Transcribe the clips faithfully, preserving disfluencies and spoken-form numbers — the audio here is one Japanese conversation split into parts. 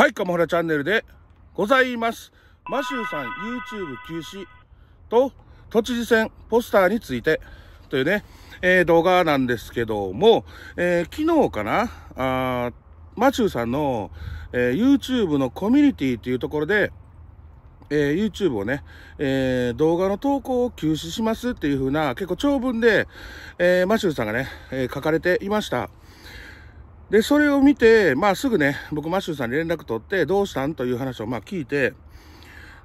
はい、かもほらチャンネルでございます。マシューさん YouTube 休止と都知事選ポスターについてというね、えー、動画なんですけども、えー、昨日かなあマシューさんの、えー、YouTube のコミュニティというところで、えー、YouTube をね、えー、動画の投稿を休止しますっていう風な結構長文で、えー、マシューさんがね、えー、書かれていました。で、それを見て、まあすぐね、僕マシューさんに連絡取って、どうしたんという話をまあ聞いて、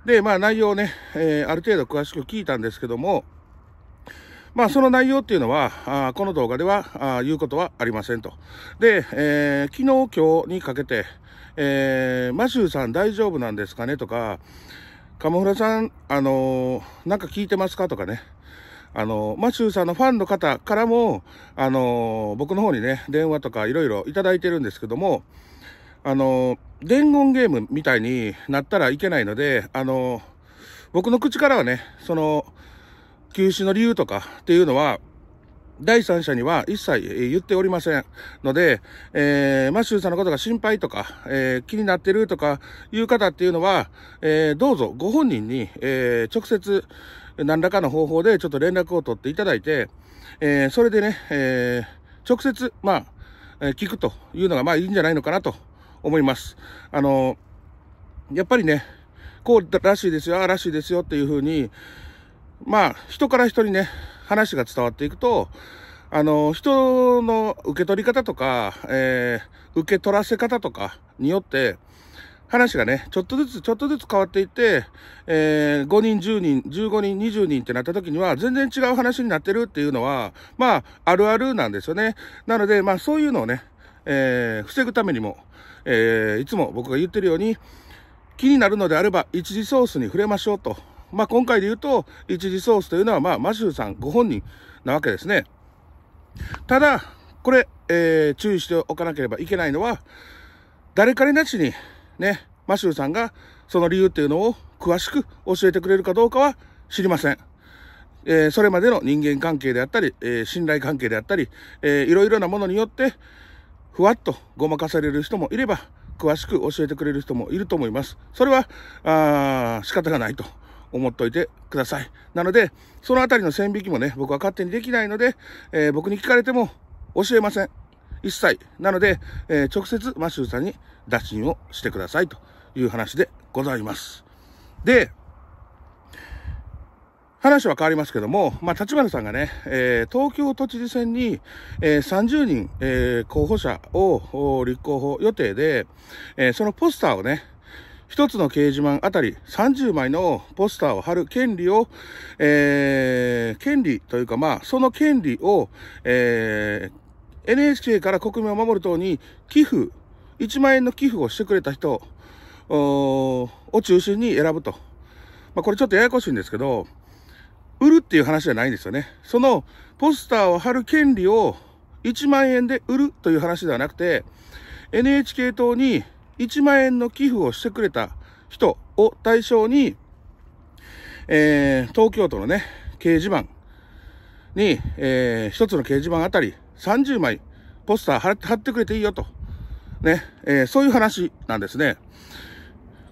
で、まあ内容をね、えー、ある程度詳しく聞いたんですけども、まあその内容っていうのは、あこの動画ではあ言うことはありませんと。で、えー、昨日今日にかけて、えー、マシューさん大丈夫なんですかねとか、かもほらさん、あのー、なんか聞いてますかとかね。あの、マシューさんのファンの方からも、あの、僕の方にね、電話とかいろいろいただいてるんですけども、あの、伝言ゲームみたいになったらいけないので、あの、僕の口からはね、その、休止の理由とかっていうのは、第三者には一切言っておりませんので、えー、マシューさんのことが心配とか、えー、気になってるとかいう方っていうのは、えー、どうぞご本人に、えー、直接、何らかの方法でちょっと連絡を取っていただいて、えー、それでね、えー、直接、まあ、えー、聞くというのが、まあいいんじゃないのかなと思います。あのー、やっぱりね、こうらしいですよ、ああらしいですよっていうふうに、まあ、人から人にね、話が伝わっていくと、あのー、人の受け取り方とか、えー、受け取らせ方とかによって、話がね、ちょっとずつちょっとずつ変わっていって、えー、ごにん、じゅうにん、じゅうごにん、にじゅうにんってなった時には全然違う話になってるっていうのは、まあ、あるあるなんですよね。なので、まあそういうのをね、えー、防ぐためにも、えー、いつも僕が言ってるように、気になるのであれば一時ソースに触れましょうと。まあ今回で言うと、一時ソースというのはまあマシューさんご本人なわけですね。ただ、これ、えー、注意しておかなければいけないのは、誰かになしに、ね、マシューさんがその理由っていうのを詳しく教えてくれるかどうかは知りません。えー、それまでの人間関係であったり、えー、信頼関係であったり、えー、いろいろなものによって、ふわっとごまかされる人もいれば、詳しく教えてくれる人もいると思います。それは、あー、仕方がないと思っておいてください。なので、そのあたりの線引きもね、僕は勝手にできないので、えー、僕に聞かれても教えません。一切。なので、えー、直接マシューさんに打診をしてくださいという話でございます。で、話は変わりますけども、まあ、立花さんがね、えー、東京都知事選に、えー、さんじゅうにん、えー、候補者を立候補予定で、えー、そのポスターをね、一つの掲示板あたりさんじゅうまいのポスターを貼る権利を、えー、権利というかまあ、その権利を、えーエヌエイチケー から国民を守る党に寄付、いちまんえんの寄付をしてくれた人を中心に選ぶと。まあ、これちょっとややこしいんですけど、売るっていう話じゃないんですよね。そのポスターを貼る権利をいちまんえんで売るという話ではなくて、エヌエイチケー 党にいちまんえんの寄付をしてくれた人を対象に、えー、東京都のね、掲示板に、えー、一つの掲示板あたり、さんじゅうまいポスター貼って、貼ってくれていいよと。ね。えー、そういう話なんですね。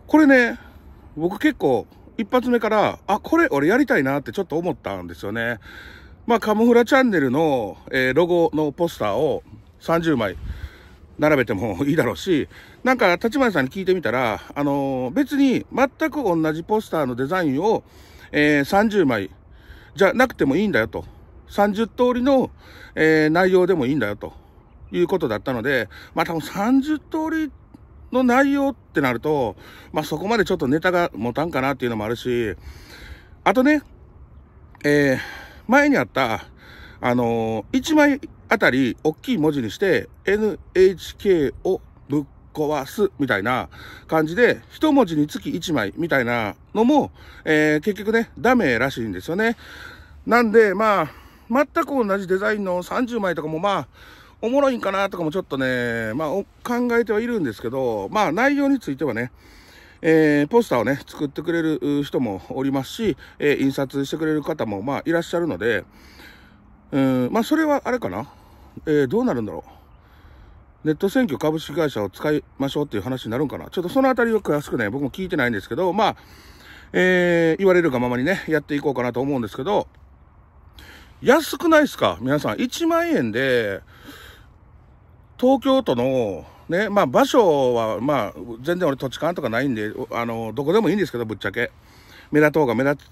これね、僕結構一発目から、あ、これ俺やりたいなってちょっと思ったんですよね。まあ、かもほらチャンネルの、えー、ロゴのポスターをさんじゅうまい並べてもいいだろうし、なんか立花さんに聞いてみたら、あのー、別に全く同じポスターのデザインを、えー、さんじゅうまいじゃなくてもいいんだよと。さんじゅっとおりの、えー、内容でもいいんだよということだったので、まあ多分さんじゅっとおりの内容ってなると、まあそこまでちょっとネタが持たんかなっていうのもあるし、あとね、えー、前にあった、あのー、いちまいあたり大きい文字にして、エヌエイチケー をぶっ壊すみたいな感じで、一文字につきいちまいみたいなのも、えー、結局ね、ダメらしいんですよね。なんで、まあ、全く同じデザインのさんじゅうまいとかもまあ、おもろいんかなとかもちょっとね、まあ考えてはいるんですけど、まあ内容についてはね、えー、ポスターをね、作ってくれる人もおりますし、えー、印刷してくれる方もまあいらっしゃるので、うん、まあそれはあれかな、えー、どうなるんだろう。ネット選挙株式会社を使いましょうっていう話になるんかな。ちょっとそのあたりは詳しくね、僕も聞いてないんですけど、まあ、えー、言われるがままにね、やっていこうかなと思うんですけど、安くないですか皆さん。いちまんえんで、東京都の、ね、まあ場所は、まあ、全然俺土地勘とかないんで、あの、どこでもいいんですけど、ぶっちゃけ。目立とうが目立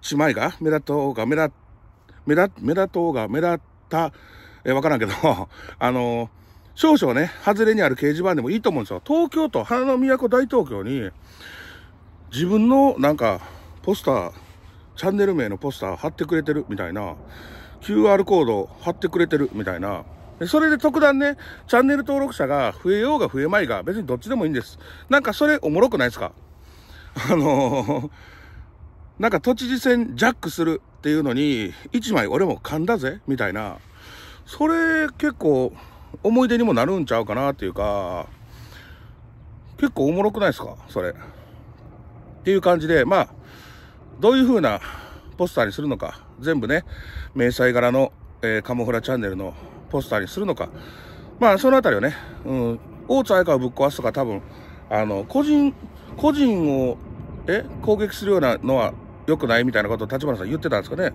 ちまいが、目立とうが目立、目立、目立とうが目立った、え、わからんけど、あの、少々ね、外れにある掲示板でもいいと思うんですよ。東京都、花の都大東京に、自分のなんか、ポスター、チャンネル名のポスター貼ってくれてるみたいな、キューアール コード貼ってくれてるみたいな、それで特段ね、チャンネル登録者が増えようが増えまいが、別にどっちでもいいんです。なんかそれおもろくないですか？あのー、なんか都知事選ジャックするっていうのに、一枚俺も噛んだぜみたいな、それ結構思い出にもなるんちゃうかなっていうか、結構おもろくないですかそれ。っていう感じで、まあ、どういう風なポスターにするのか、全部ね、迷彩柄の、えー、カモフラチャンネルのポスターにするのか、まあ、そのあたりはね、うん、大津相川ぶっ壊すとか多分、あの、個人、個人を、え、攻撃するようなのは良くないみたいなことを立花さん言ってたんですかね。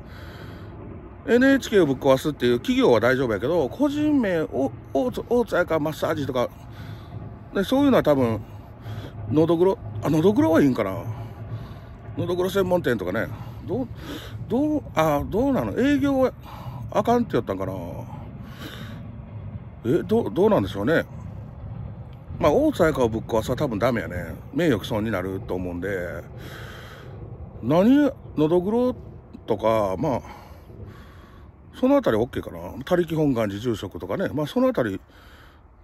エヌエイチケー をぶっ壊すっていう企業は大丈夫やけど、個人名を、大津相川マッサージとか、でそういうのは多分、のどぐろ、あ、のどぐろはいいんかな。のどぐろ専門店とかね、どう、どう、あ、どうなの？営業はあかんってやったんかな。え、ど、どうなんでしょうね。まあ、大津相川をぶっ壊すは多分ダメやね。名誉毀損になると思うんで、何、のどぐろとか、まあ、そのあたり OK かな。他力本願寺住職とかね、まあ、そのあたり、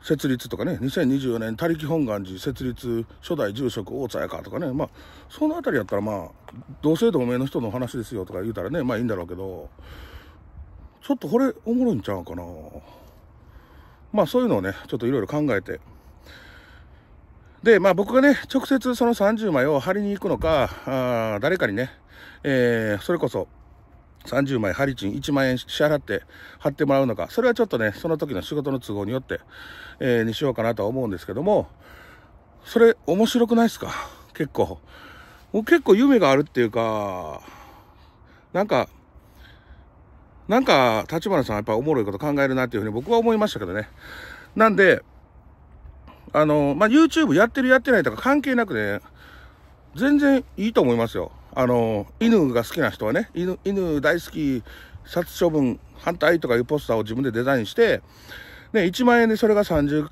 設立とかね、にせんにじゅうよねん、他力本願寺設立、初代住職、大津彩香とかね、まあ、そのあたりやったら、まあ、同姓同名の人の話ですよとか言うたらね、まあいいんだろうけど、ちょっとこれ、おもろいんちゃうかな。まあ、そういうのをね、ちょっといろいろ考えて。で、まあ、僕がね、直接そのさんじゅうまいを貼りに行くのか、あ誰かにね、えー、それこそ、さんじゅうまいハリチンいちまんえん支払って貼ってもらうのか、それはちょっとね、その時の仕事の都合によって、えー、にしようかなとは思うんですけども、それ面白くないですか結構。もう結構夢があるっていうか、なんか、なんか、立花さんはやっぱおもろいこと考えるなっていうふうに僕は思いましたけどね。なんで、あの、まあ、YouTube やってるやってないとか関係なくね、全然いいと思いますよ。あの、犬が好きな人はね、犬、犬大好き、殺処分反対とかいうポスターを自分でデザインして、ね、いちまんえんでそれがさんじゅう、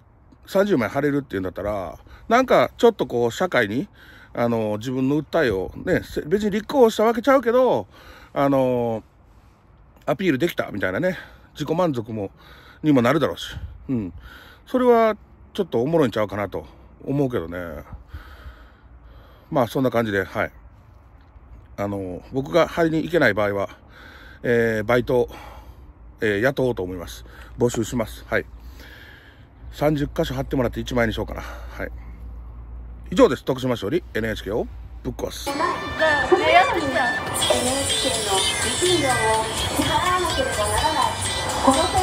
さんじゅうまい貼れるっていうんだったら、なんかちょっとこう、社会に、あの、自分の訴えをね、別に立候補したわけちゃうけど、あの、アピールできたみたいなね、自己満足も、にもなるだろうし、うん。それは、ちょっとおもろいんちゃうかなと思うけどね。まあ、そんな感じで、はい。あの僕が張りに行けない場合は、えー、バイトを、えー、雇おうと思います。募集します。はい。さんじゅっかしょ貼ってもらっていちまいにしようかな。はい。以上です。徳島市より エヌエイチケー をぶっ壊す。エヌエイチケー の